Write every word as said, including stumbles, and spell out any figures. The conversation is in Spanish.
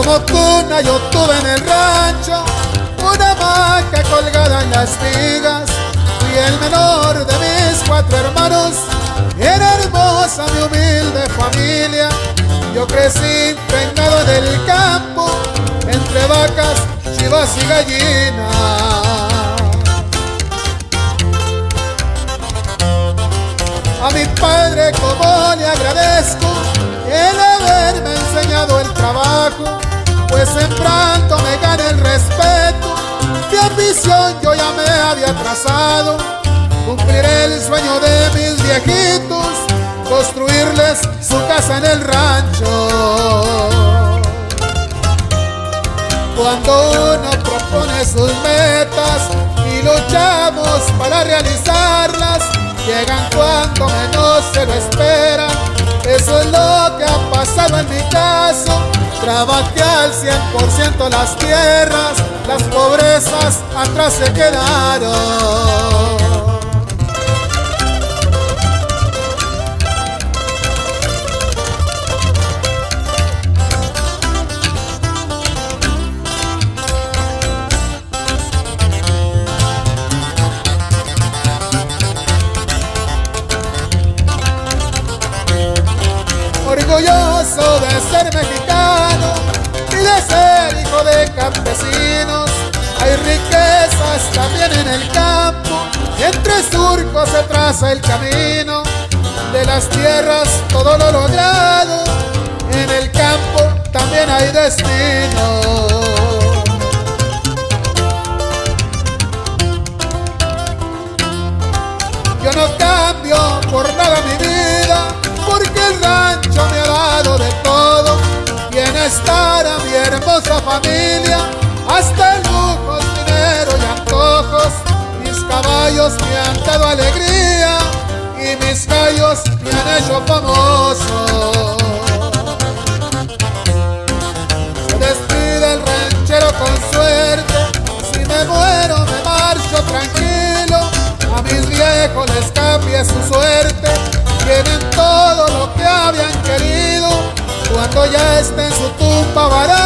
Como cuna yo tuve en el rancho una hamaca colgada en las vigas. Fui el menor de mis cuatro hermanos, era hermosa mi humilde familia. Yo crecí impregnado del campo, entre vacas, chivas y gallinas. A mi padre como le agradezco el haberme enseñado el trabajo, pues sembrando me gané el respeto. Mi ambición yo ya me había trazado, cumpliré el sueño de mis viejitos, construirles su casa en el rancho. Cuando uno propone sus metas y luchamos para realizarlas, llegan cuando menos se lo espera. Eso es lo que ha pasado en mi caso. Trabajé al cien por ciento las tierras, las pobrezas atrás se quedaron. Orgulloso de ser mexicano y de ser hijo de campesinos. Hay riquezas también en el campo, entre surcos se traza el camino. De las tierras todo lo logrado, en el campo también hay destino. Yo no cambio por nada mi vida, porque el rancho me ha dado de todo. Bienestar a mi hermosa familia, hasta lujos, dinero y antojos. Mis caballos me han dado alegría y mis gallos me han hecho famoso. Se despide el ranchero con suerte, si me muero me marcho tranquilo. A mis viejos les cambie su suerte, tienen todo lo que habían querido. Cuando ya esté en su tumba varada,